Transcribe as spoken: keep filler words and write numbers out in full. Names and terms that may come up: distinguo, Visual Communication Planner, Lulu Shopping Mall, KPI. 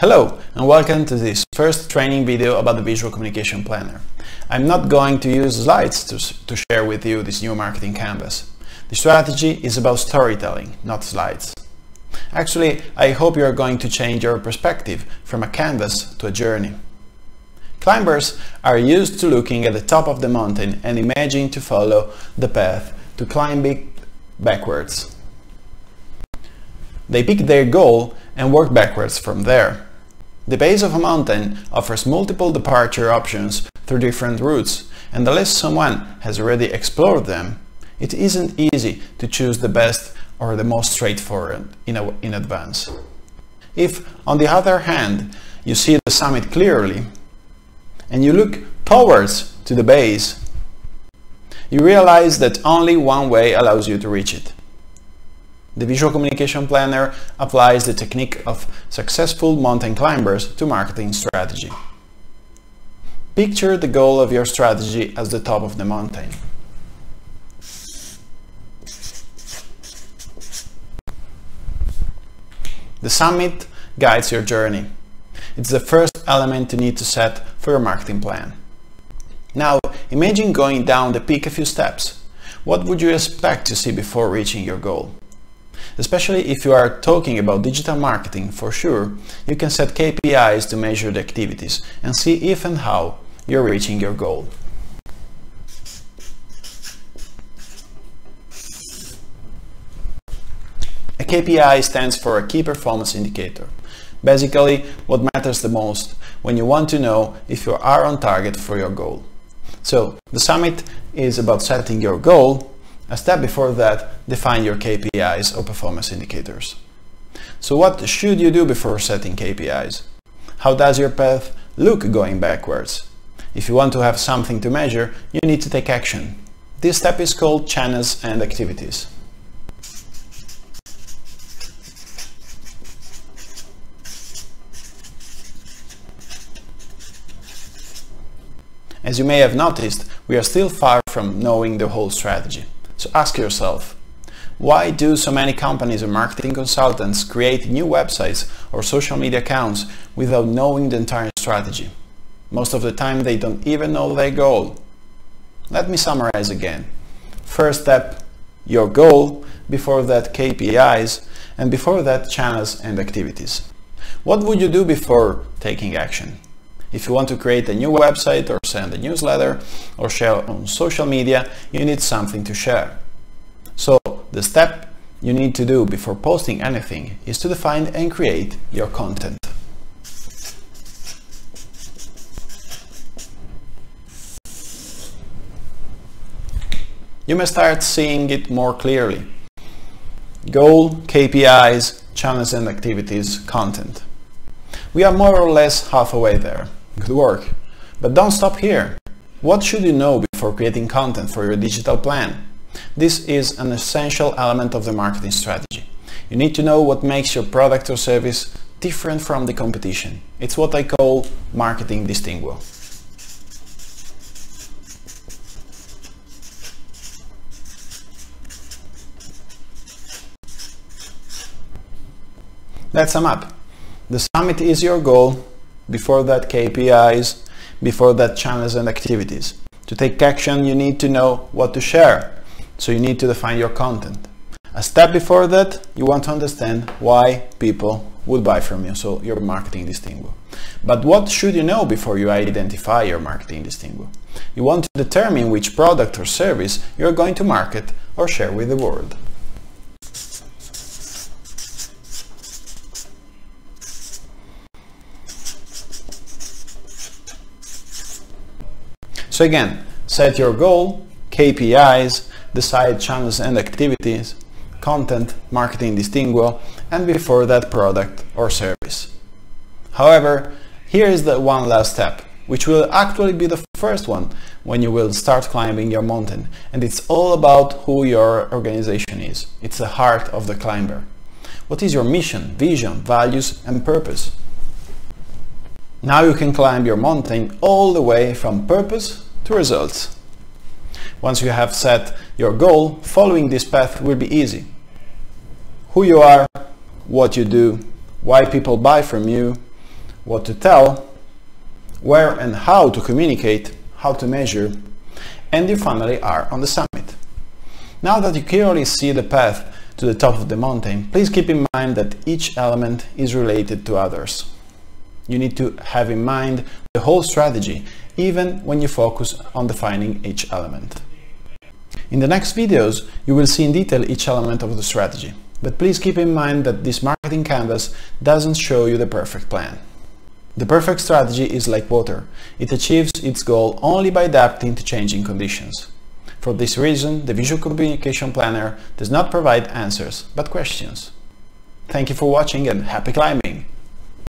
Hello and welcome to this first training video about the Visual Communication Planner. I'm not going to use slides to, to share with you this new marketing canvas. The strategy is about storytelling, not slides. Actually, I hope you are going to change your perspective from a canvas to a journey. Climbers are used to looking at the top of the mountain and imagining to follow the path to climbing backwards. They pick their goal and work backwards from there. The base of a mountain offers multiple departure options through different routes, and unless someone has already explored them, it isn't easy to choose the best or the most straightforward in, a, in advance. If, on the other hand, you see the summit clearly, and you look towards to the base, you realize that only one way allows you to reach it. The Visual Communication Planner applies the technique of successful mountain climbers to marketing strategy. Picture the goal of your strategy as the top of the mountain. The summit guides your journey. It's the first element you need to set for your marketing plan. Now, imagine going down the peak a few steps. What would you expect to see before reaching your goal? Especially if you are talking about digital marketing, for sure, you can set K P Is to measure the activities and see if and how you're reaching your goal. A K P I stands for a key performance indicator. Basically, what matters the most when you want to know if you are on target for your goal. So, the summit is about setting your goal. A step before that, define your K P Is or performance indicators. So what should you do before setting K P Is? How does your path look going backwards? If you want to have something to measure, you need to take action. This step is called channels and activities. As you may have noticed, we are still far from knowing the whole strategy. So ask yourself, why do so many companies and marketing consultants create new websites or social media accounts without knowing the entire strategy? Most of the time they don't even know their goal. Let me summarize again. First step, your goal, before that K P Is, and before that channels and activities. What would you do before taking action? If you want to create a new website or send a newsletter or share on social media, you need something to share. So the step you need to do before posting anything is to define and create your content. You may start seeing it more clearly. Goal, K P Is, channels and activities, content. We are more or less halfway there. Good work. But don't stop here. What should you know before creating content for your digital plan? This is an essential element of the marketing strategy. You need to know what makes your product or service different from the competition. It's what I call marketing distinguo. Let's sum up. The summit is your goal, before that K P Is, before that channels and activities. To take action, you need to know what to share, so you need to define your content. A step before that, you want to understand why people would buy from you, so your marketing distinguo. But what should you know before you identify your marketing distinguo? You want to determine which product or service you are going to market or share with the world. So again, set your goal, K P Is, decide channels and activities, content, marketing distinguo, and before that product or service. However, here is the one last step, which will actually be the first one when you will start climbing your mountain, and it's all about who your organization is. It's the heart of the climber. What is your mission, vision, values, and purpose? Now you can climb your mountain all the way from purpose to results. Once you have set your goal, following this path will be easy. Who you are, what you do, why people buy from you, what to tell, where and how to communicate, how to measure, and you finally are on the summit. Now that you clearly see the path to the top of the mountain, please keep in mind that each element is related to others. You need to have in mind the whole strategy, even when you focus on defining each element. In the next videos, you will see in detail each element of the strategy, but please keep in mind that this marketing canvas doesn't show you the perfect plan. The perfect strategy is like water. It achieves its goal only by adapting to changing conditions. For this reason, the Visual Communication Planner does not provide answers, but questions. Thank you for watching and happy climbing!